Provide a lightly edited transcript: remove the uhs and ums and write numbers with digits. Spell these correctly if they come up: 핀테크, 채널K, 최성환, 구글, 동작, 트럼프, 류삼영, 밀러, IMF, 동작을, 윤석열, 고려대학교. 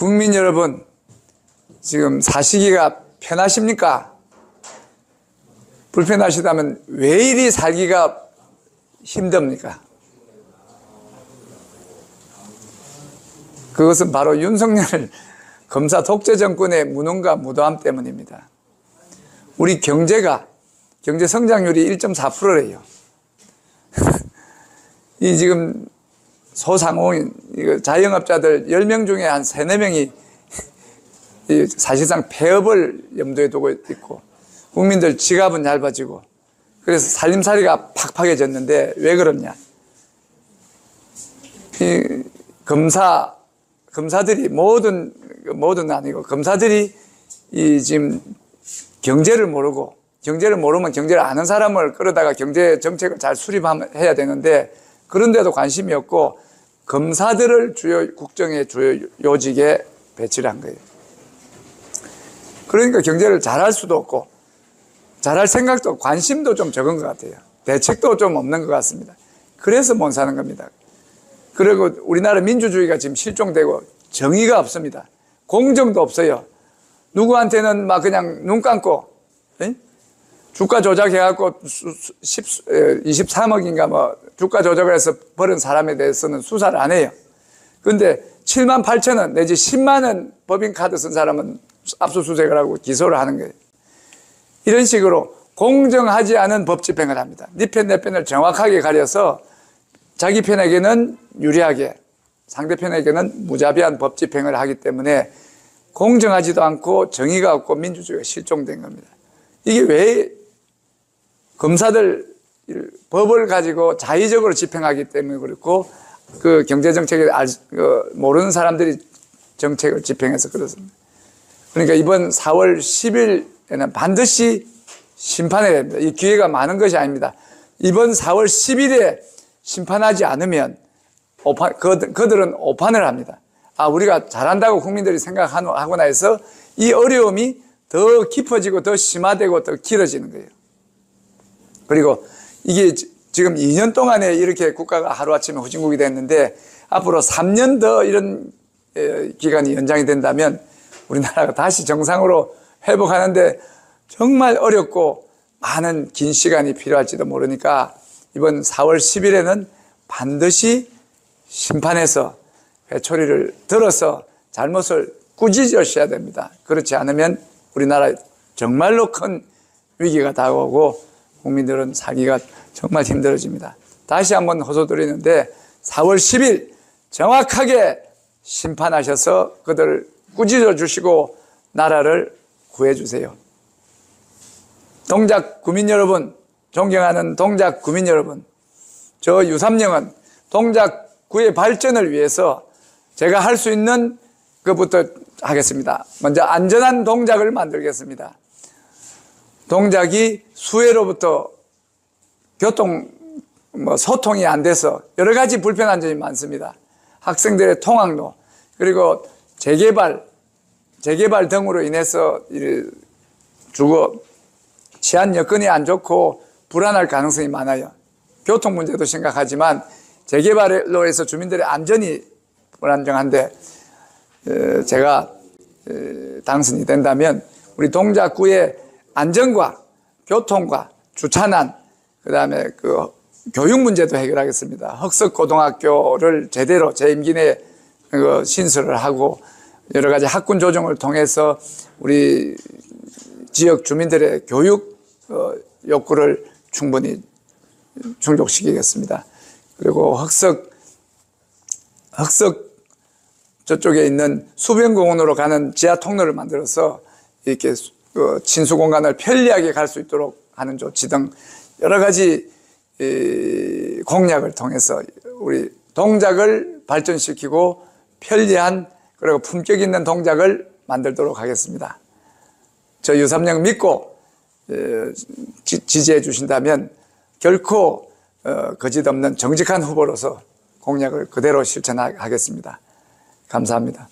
국민 여러분, 지금 사시기가 편하십니까? 불편하시다면 왜 이리 살기가 힘듭니까? 그것은 바로 윤석열 검사 독재 정권의 무능과 무도함 때문입니다. 우리 경제 성장률이 1.4%래요. 이 지금 소상공인, 자영업자들 10명 중에 한 3, 4명이 사실상 폐업을 염두에 두고 있고, 국민들 지갑은 얇아지고, 그래서 살림살이가 팍팍해졌는데 왜 그러냐. 이 검사들이 뭐든 아니고, 검사들이 이 지금 경제를 모르고, 경제를 모르면 경제를 아는 사람을 끌어다가 경제 정책을 잘 수립해야 되는데, 그런데도 관심이 없고 검사들을 주요 국정의 주요 요직에 배치를 한 거예요. 그러니까 경제를 잘할 수도 없고, 잘할 생각도, 관심도 좀 적은 것 같아요. 대책도 좀 없는 것 같습니다. 그래서 못 사는 겁니다. 그리고 우리나라 민주주의가 지금 실종되고 정의가 없습니다. 공정도 없어요. 누구한테는 막 그냥 눈 감고 주가 조작해갖고 23억인가 뭐 주가 조작을 해서 벌은 사람에 대해서는 수사를 안 해요. 근데 7만 8천 원 내지 10만 원 법인카드 쓴 사람은 압수수색을 하고 기소를 하는 거예요. 이런 식으로 공정하지 않은 법 집행을 합니다. 네 편 내 편을 정확하게 가려서 자기 편에게는 유리하게, 상대편에게는 무자비한 법 집행을 하기 때문에 공정하지도 않고 정의가 없고 민주주의가 실종된 겁니다. 이게 왜 검사들 법을 가지고 자의적으로 집행하기 때문에 그렇고, 그 경제정책을 모르는 사람들이 정책을 집행해서 그렇습니다. 그러니까 이번 4월 10일에는 반드시 심판해야 됩니다. 이 기회가 많은 것이 아닙니다. 이번 4월 10일에 심판하지 않으면 그들은 오판을 합니다. 아, 우리가 잘한다고 국민들이 생각하거나 해서 이 어려움이 더 깊어지고 더 심화되고 더 길어지는 거예요. 그리고 이게 지금 2년 동안에 이렇게 국가가 하루아침에 후진국이 됐는데, 앞으로 3년 더 이런 기간이 연장이 된다면 우리나라가 다시 정상으로 회복하는데 정말 어렵고 많은 긴 시간이 필요할지도 모르니까, 이번 4월 10일에는 반드시 심판해서 회초리를 들어서 잘못을 꾸짖으셔야 됩니다. 그렇지 않으면 우리나라 정말로 큰 위기가 다가오고 국민들은 살기가 정말 힘들어집니다. 다시 한번 호소드리는데, 4월 10일 정확하게 심판하셔서 그들을 꾸짖어 주시고 나라를 구해 주세요. 동작 구민 여러분, 존경하는 동작 구민 여러분, 저 류삼영은 동작구의 발전을 위해서 제가 할 수 있는 것부터 하겠습니다. 먼저 안전한 동작을 만들겠습니다. 동작이 수해로부터 소통이 안 돼서 여러 가지 불편한 점이 많습니다. 학생들의 통학로, 그리고 재개발 등으로 인해서 치안 여건이 안 좋고 불안할 가능성이 많아요. 교통 문제도 심각하지만 재개발로 해서 주민들의 안전이 불안정한데, 제가 당선이 된다면 우리 동작구의 안전과 교통과 주차난, 그다음에 그 교육 문제도 해결하겠습니다. 흑석고등학교를 제대로 재임기 내에 신설을 하고, 여러 가지 학군 조정을 통해서 우리 지역 주민들의 교육 욕구를 충분히 충족시키겠습니다. 그리고 흑석 저쪽에 있는 수변공원으로 가는 지하 통로를 만들어서 이렇게 친수 공간을 편리하게 갈 수 있도록 하는 조치 등 여러 가지 공약을 통해서 우리 동작을 발전시키고 편리한, 그리고 품격 있는 동작을 만들도록 하겠습니다. 저 류삼영 믿고 지지해 주신다면 결코 거짓없는 정직한 후보로서 공약을 그대로 실천하겠습니다. 감사합니다.